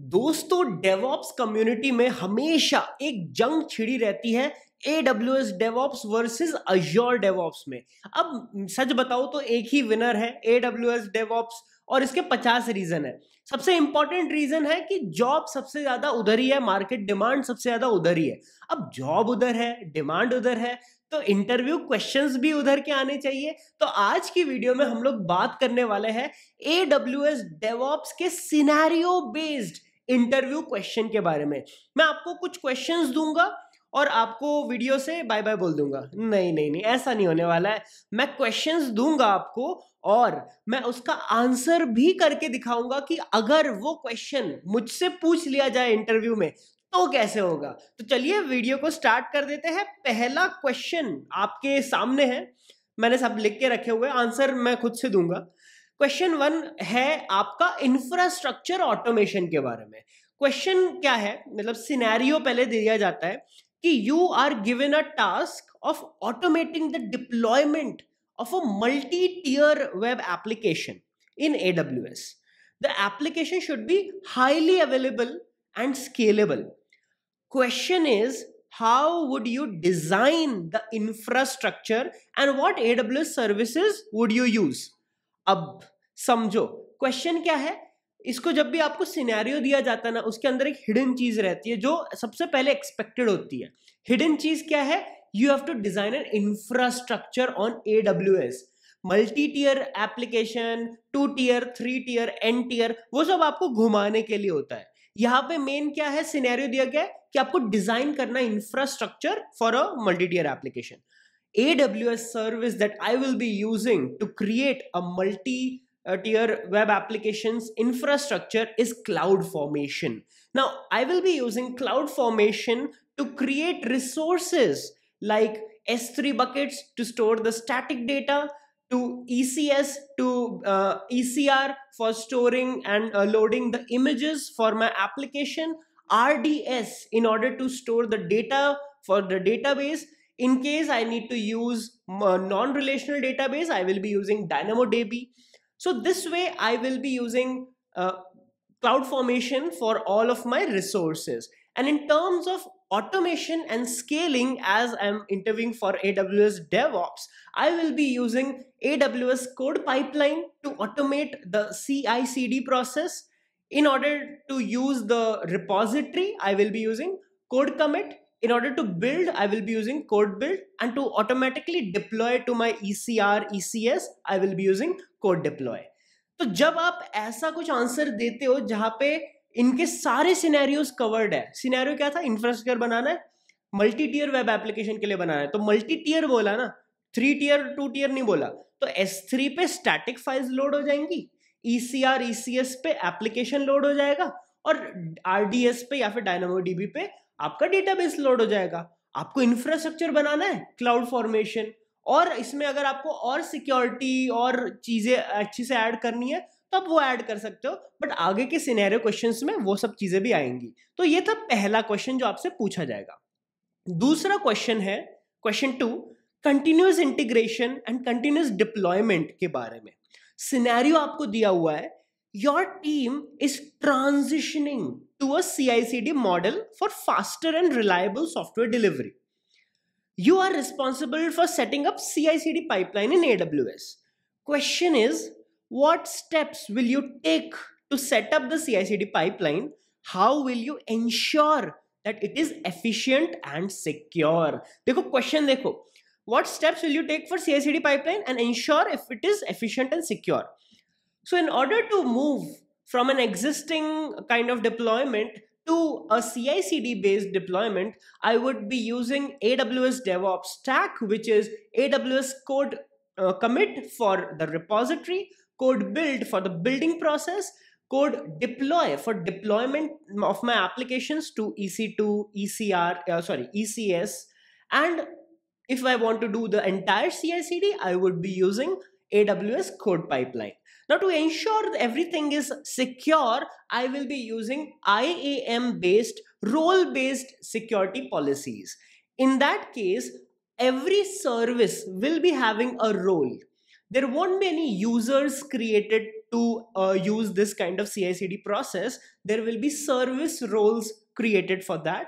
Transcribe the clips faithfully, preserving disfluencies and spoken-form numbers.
दोस्तों DevOps community में हमेशा एक जंग छिड़ी रहती है A W S DevOps versus Azure DevOps में। अब सच बताओ तो एक ही विनर है A W S DevOps और इसके पचास रीजन है। सबसे इंपॉर्टेंट रीजन है कि जॉब सबसे ज्यादा उधर ही है, मार्केट डिमांड सबसे ज्यादा उधर ही है। अब जॉब उधर है, डिमांड उधर है, तो इंटरव्यू क्वेश्चंस भी उधर के आने चाहिए। तो आज की वीडियो में हम लोग बात करने वाले हैं A W S DevOps के सिनेरियो बेस्ड इंटरव्यू क्वेश्चन के बारे में। मैं आपको कुछ क्वेश्चंस दूंगा और आपको वीडियो से बाय बाय बोल दूंगा। नहीं नहीं नहीं ऐसा नहीं होने वाला है। मैं क्वेश्चंस दूंगा आपको और मैं उसका आंसर भी करके दिखाऊंगा कि अगर वो क्वेश्चन मुझसे पूछ लिया जाए इंटरव्यू में तो कैसे होगा। तो चलिए वीडियो को स्टार्ट कर देते हैं। पहला क्वेश्चन आपके सामने है, मैंने सब लिख के रखे हुए, आंसर मैं खुद से दूंगा। क्वेश्चन वन है आपका इंफ्रास्ट्रक्चर ऑटोमेशन के बारे में। क्वेश्चन क्या है, मतलब सिनेरियो पहले दिया जाता है कि you are given a task of automating the deployment of a multi tier web application in A W S। The application should be highly available and scalable. Question is, how would you design the infrastructure and what A W S services would you use? अब समझो question क्या है। इसको जब भी आपको scenario दिया जाता है ना, उसके अंदर एक हिडन चीज रहती है जो सबसे पहले एक्सपेक्टेड होती है। हिडन चीज क्या है? You have to design an infrastructure on A W S। Multi tier application, two tier, three tier, n tier, वो सब आपको घुमाने के लिए होता है। यहाँ पे मेन क्या है, सिनेरियो दिया गया है कि आपको डिजाइन करना infrastructure for a multi tier application. A W S service that I will be using to create a multi tier web applications infrastructure is CloudFormation. Now I will be using CloudFormation to create resources like S three buckets to store the static data, to E C S, to uh, E C R for storing and uh, loading the images for my application, R D S in order to store the data for the database. In case I need to use non-relational database, I will be using DynamoDB. So this way I will be using uh, CloudFormation for all of my resources. And in terms of automation and scaling, as I'm interviewing for A W S DevOps, I will be using A W S CodePipeline to automate the C I C D process. In order to use the repository, I will be using CodeCommit. In order to build, I will be using CodeBuild. And to automatically deploy to my E C R, E C S, I will be using CodeDeploy. तो जब आप ऐसा कुछ answer देते हो जहां पे इनके सारे सिनेरियोज कवर्ड है। सिनेरियो क्या था? इंफ्रास्ट्रक्चर बनाना है, मल्टी टियर वेब एप्लीकेशन के लिए बनाना है। तो मल्टी टियर बोला ना, थ्री टियर, टू टियर नहीं बोला। तो S three पे स्टैटिक फाइल्स लोड हो जाएंगी, E C R, E C S पे एप्लीकेशन लोड हो जाएगा और R D S पे या फिर DynamoDB पे आपका डेटाबेस लोड हो जाएगा। आपको इंफ्रास्ट्रक्चर बनाना है, CloudFormation। और इसमें अगर आपको और सिक्योरिटी और चीजें अच्छे से ऐड करनी है तो आप वो ऐड कर सकते हो, बट आगे के सिनेरियो क्वेश्चंस में वो सब चीजें भी आएंगी। तो ये था पहला क्वेश्चन जो आपसे पूछा जाएगा। दूसरा क्वेश्चन है question two, continuous integration and continuous deployment के बारे में। सिनेरियो आपको दिया हुआ है, your team is transitioning to a C I C D model for faster and reliable software delivery. You are responsible for setting up C I C D pipeline in A W S. Question is, what steps will you take to set up the C I C D pipeline? How will you ensure that it is efficient and secure? देखो question देखो, what steps will you take for C I C D pipeline and ensure if it is efficient and secure? So in order to move from an existing kind of deployment to a C I C D based deployment, I would be using A W S DevOps stack, which is A W S code uh, commit for the repository, code build for the building process, code deploy for deployment of my applications to E C two, E C R, uh, sorry, E C S. And if I want to do the entire C I C D, I would be using A W S code pipeline. Now to ensure that everything is secure, I will be using I A M based, role based security policies. In that case, every service will be having a role. There won't be any users created to uh, use this kind of C I C D process, there will be service roles created for that.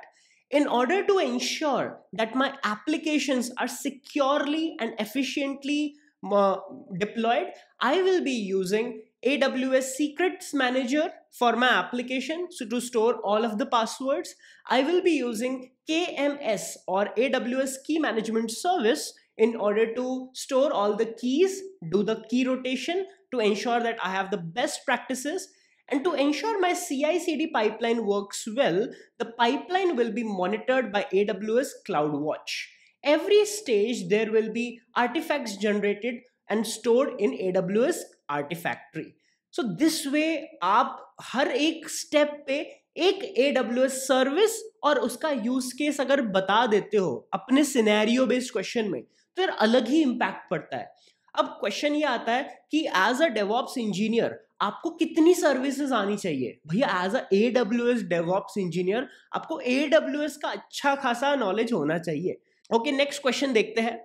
In order to ensure that my applications are securely and efficiently uh, deployed, I will be using A W S Secrets Manager for my application, so to store all of the passwords. I will be using K M S or A W S Key Management Service in order to store all the keys, do the key rotation to ensure that I have the best practices. And to ensure my C I C D pipeline works well, the pipeline will be monitored by A W S CloudWatch. Every stage there will be artifacts generated and stored in A W S Artifactory. So this way आप हर एक step पे एक A W S service और उसका use case अगर बता देते हो अपने scenario based question में, तो फिर अलग ही impact पड़ता है. अब question ये आता है कि as a DevOps engineer आपको कितनी services आनी चाहिए. भैया as a A W S DevOps engineer आपको A W S का अच्छा खासा knowledge होना चाहिए. Okay, next question देखते हैं.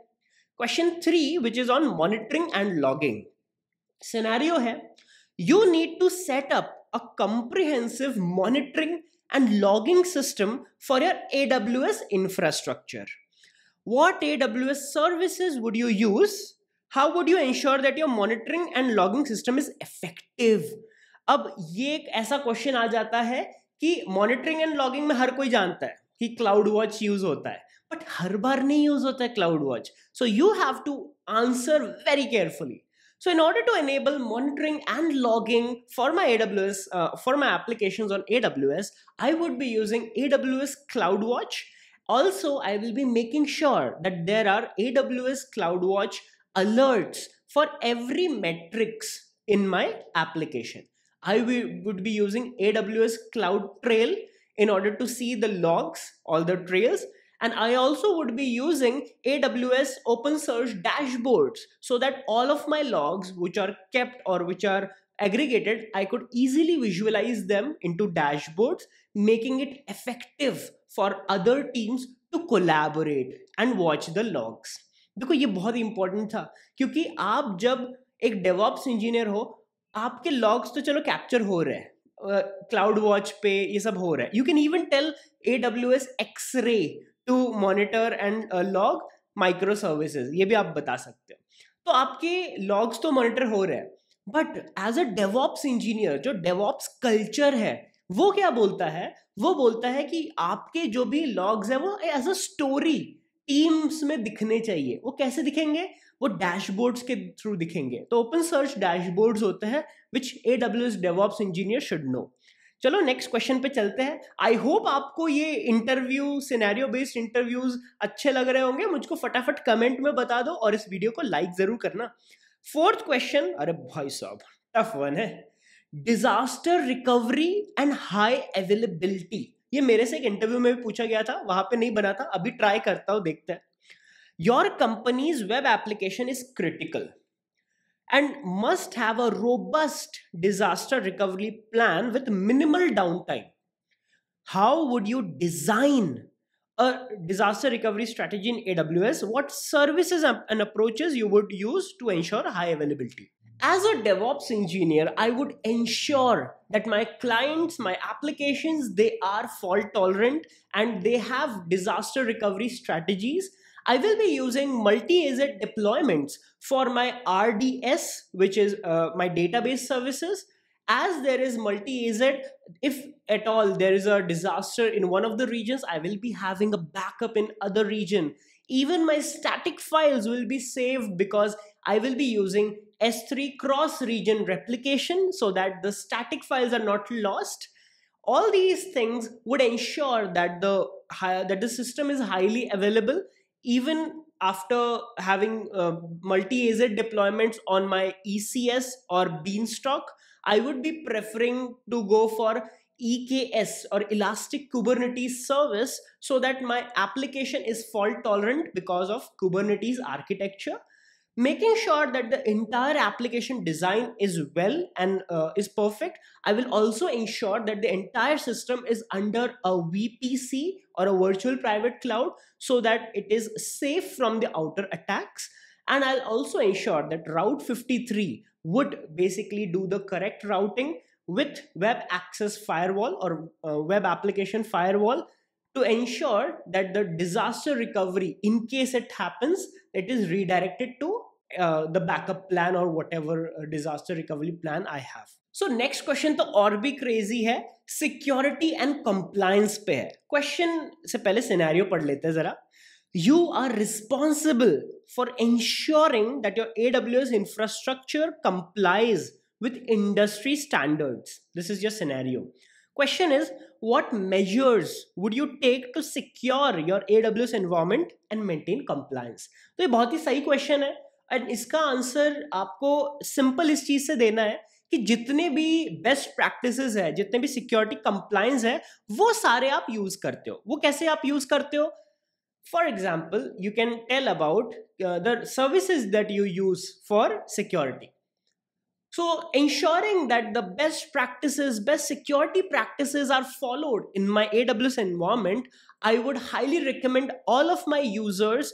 Question three, which is on monitoring and logging. Scenario है, you need to set up a comprehensive monitoring and logging system for your A W S infrastructure. What A W S services would you use? How would you ensure that your monitoring and logging system is effective? अब ये एक ऐसा question आ जाता है कि monitoring and logging में हर कोई जानता है कि CloudWatch use होता है, but हर बार नहीं use होता है CloudWatch. So you have to answer very carefully. So in order to enable monitoring and logging for my A W S, uh, for my applications on A W S, I would be using A W S CloudWatch. Also, I will be making sure that there are A W S CloudWatch alerts for every metrics in my application. I will, would be using A W S CloudTrail in order to see the logs, all the trails. And I also would be using A W S OpenSearch dashboards so that all of my logs which are kept or which are aggregated, I could easily visualize them into dashboards, making it effective for other teams to collaborate and watch the logs. देखो ये बहुत important था, क्योंकि आप जब एक DevOps engineer हो, आपके logs तो चलो capture हो रहे हैं, CloudWatch पे ये सब हो रहा है. You can even tell A W S X-Ray to monitor and uh, log microservices. ये भी आप बता सकते हो. तो आपके logs तो monitor हो रहे हैं. But as a DevOps engineer, जो DevOps culture है, वो क्या बोलता है? वो बोलता है कि आपके जो भी logs है, वो as a story teams में दिखने चाहिए. वो कैसे दिखेंगे? वो dashboards के through दिखेंगे. तो OpenSearch dashboards होते हैं, which A W S DevOps engineer should know. चलो नेक्स्ट क्वेश्चन पे चलते हैं. आई होप आपको ये इंटरव्यू, सिनेरियो बेस्ड इंटरव्यूज अच्छे लग रहे होंगे. मुझको फटाफट कमेंट में बता दो और इस वीडियो को लाइक जरूर करना. फोर्थ क्वेश्चन, अरे भाई साहब टफ वन है, disaster recovery and high availability. ये मेरे से एक इंटरव्यू में भी पूछा गया था, वहां पे नहीं बना था, अभी ट्राई करता हूँ, देखते हैं. Your company's web application is critical and must have a robust disaster recovery plan with minimal downtime. How would you design a disaster recovery strategy in A W S? What services and approaches you would use to ensure high availability? As a DevOps engineer, I would ensure that my clients, my applications, they are fault tolerant and they have disaster recovery strategies. I will be using multi-A Z deployments for my R D S, which is uh, my database services. As there is multi-A Z, if at all there is a disaster in one of the regions, I will be having a backup in other region. Even my static files will be saved because I will be using S three cross-region replication so that the static files are not lost. All these things would ensure that the, that the system is highly available even after having uh, multi-A Z deployments on my E C S or Beanstalk. I would be preferring to go for E K S or Elastic Kubernetes Service so that my application is fault tolerant because of Kubernetes architecture, making sure that the entire application design is well and uh, is perfect. I will also ensure that the entire system is under a V P C or a virtual private cloud so that it is safe from the outer attacks. And I'll also ensure that Route fifty-three, would basically do the correct routing with web access firewall or uh, web application firewall to ensure that the disaster recovery, in case it happens, it is redirected to uh, the backup plan or whatever uh, disaster recovery plan I have. So next question तो और भी crazy है, security and compliance पे है. Question से पहले scenario पढ़ लेते हैं जरा. You are responsible for ensuring that your A W S infrastructure complies with industry standards. This is your scenario. Question is, what measures would you take to secure your A W S environment and maintain compliance? तो ये बहुत ही सही question है and इसका answer आपको simple इस चीज से देना है कि जितने भी बेस्ट प्रैक्टिसेस है, जितने भी सिक्योरिटी कंप्लायंस है, वो सारे आप यूज करते हो. वो कैसे आप यूज करते हो? For example you can tell about the services that you use for security. So ensuring that the best practices, best security practices are followed in my A W S environment, I would highly recommend all of my users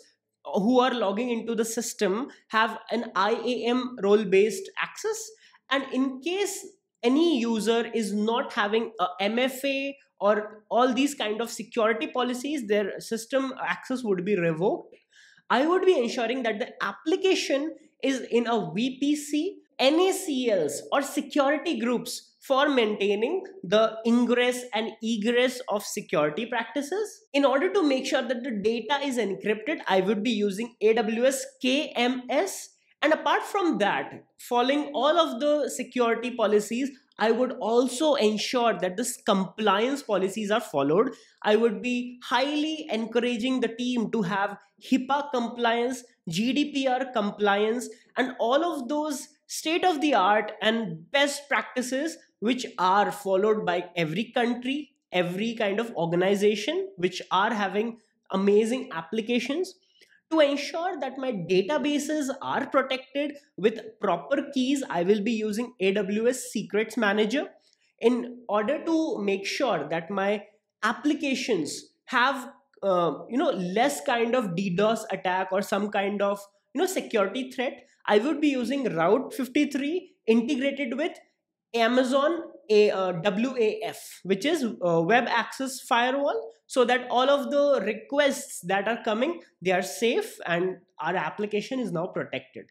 who are logging into the system have an I A M role-based access. And in case any user is not having a M F A or all these kind of security policies, their system access would be revoked. I would be ensuring that the application is in a V P C, N A C Ls or security groups for maintaining the ingress and egress of security practices. In order to make sure that the data is encrypted, I would be using A W S K M S. And apart from that, following all of the security policies, I would also ensure that this compliance policies are followed. I would be highly encouraging the team to have HIPAA compliance, G D P R compliance, and all of those state-of-the-art and best practices which are followed by every country, every kind of organization which are having amazing applications, to ensure that my databases are protected with proper keys. I will be using A W S Secrets Manager in order to make sure that my applications have uh, you know, less kind of DDoS attack or some kind of you know security threat. I would be using Route fifty-three integrated with Amazon A, uh, W A F, which is uh, Web Access Firewall, so that all of the requests that are coming, they are safe and our application is now protected.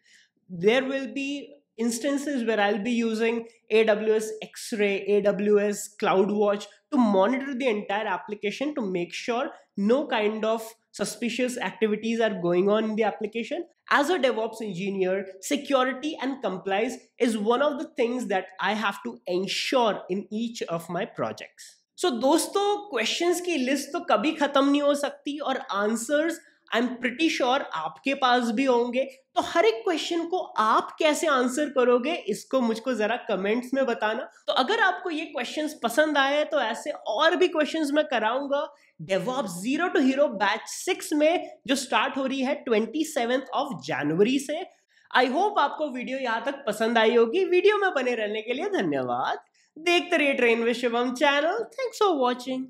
There will be instances where I'll be using A W S X-Ray, A W S CloudWatch to monitor the entire application to make sure no kind of suspicious activities are going on in the application. As a DevOps engineer, security and compliance is one of the things that I have to ensure in each of my projects. So दोस्तों, questions की list तो कभी खत्म नहीं हो सकती और answers I'm pretty sure आपके पास भी होंगे. तो हर एक question को आप कैसे answer करोगे, इसको मुझको जरा comments में बताना. तो अगर आपको ये questions पसंद आए तो ऐसे और भी questions मैं कराऊंगा. DevOps zero to hero batch six में जो स्टार्ट हो रही है ट्वेंटी सेवंथ ऑफ जनवरी से. आई होप आपको वीडियो यहाँ तक पसंद आई होगी. वीडियो में बने रहने के लिए धन्यवाद. देखते रहिए train with Shubham channel. Thanks for watching.